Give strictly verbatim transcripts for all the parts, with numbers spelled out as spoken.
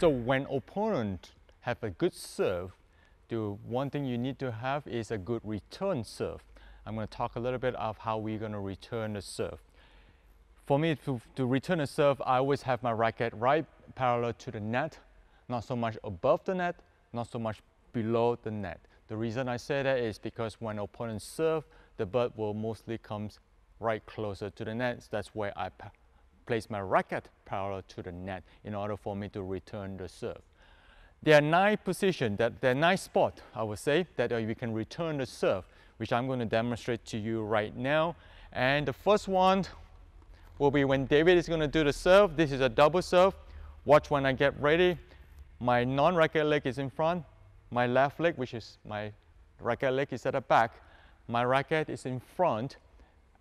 So when opponent have a good serve, the one thing you need to have is a good return serve. I'm going to talk a little bit of how we're going to return the serve. For me to, to return a serve, I always have my racket right parallel to the net, not so much above the net, not so much below the net. The reason I say that is because when opponents serve, the bird will mostly come right closer to the net. That's where I place my racket parallel to the net in order for me to return the serve. There are nine positions, that, there are nine spots, I would say, that uh, you can return the serve, which I'm going to demonstrate to you right now. And the first one will be when David is going to do the serve. This is a double serve. Watch when I get ready. My non-racket leg is in front. My left leg, which is my racket leg, is at the back. My racket is in front,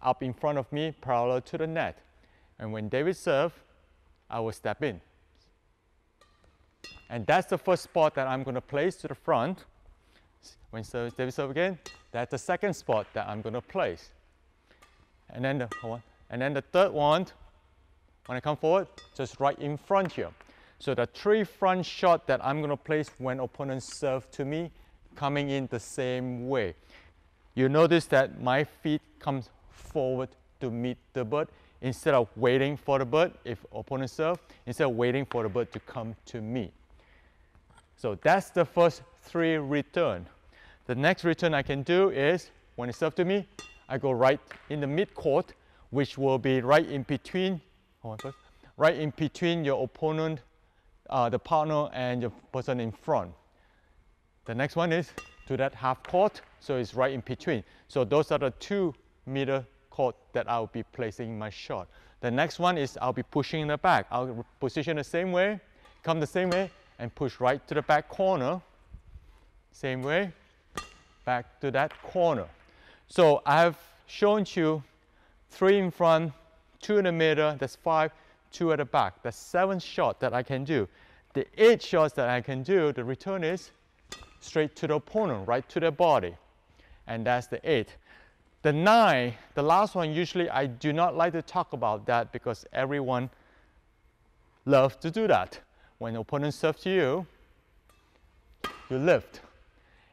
up in front of me, parallel to the net. And when David serves, I will step in. And that's the first spot that I'm going to place to the front. When David serves again, that's the second spot that I'm going to place. And then, the, and then the third one, when I come forward, just right in front here. So the three front shots that I'm going to place when opponents serve to me, coming in the same way. You notice that my feet comes forward to meet the bird instead of waiting for the bird, if opponent serves, instead of waiting for the bird to come to me. So that's the first three return. The next return I can do is, when it serves to me, I go right in the mid-court, which will be right in between, hold on first, right in between your opponent, uh, the partner, and your person in front. The next one is to that half court, so it's right in between. So those are the two meter court that I'll be placing my shot. The next one is I'll be pushing in the back. I'll position the same way, come the same way, and push right to the back corner. Same way, back to that corner. So I've shown you three in front, two in the middle, that's five, two at the back. That's seven shots that I can do. The eight shots that I can do, the return is straight to the opponent, right to their body. And that's the eight. The nine, the last one, usually I do not like to talk about that because everyone loves to do that. When the opponent serves to you, you lift.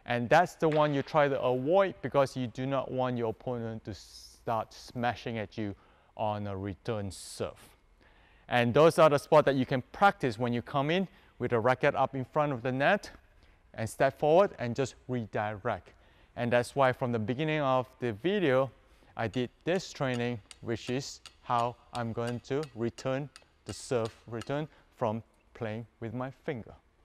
And that's the one you try to avoid because you do not want your opponent to start smashing at you on a return serve. And those are the spots that you can practice when you come in with a racket up in front of the net and step forward and just redirect. And that's why from the beginning of the video, I did this training, which is how I'm going to return the serve return from playing with my finger.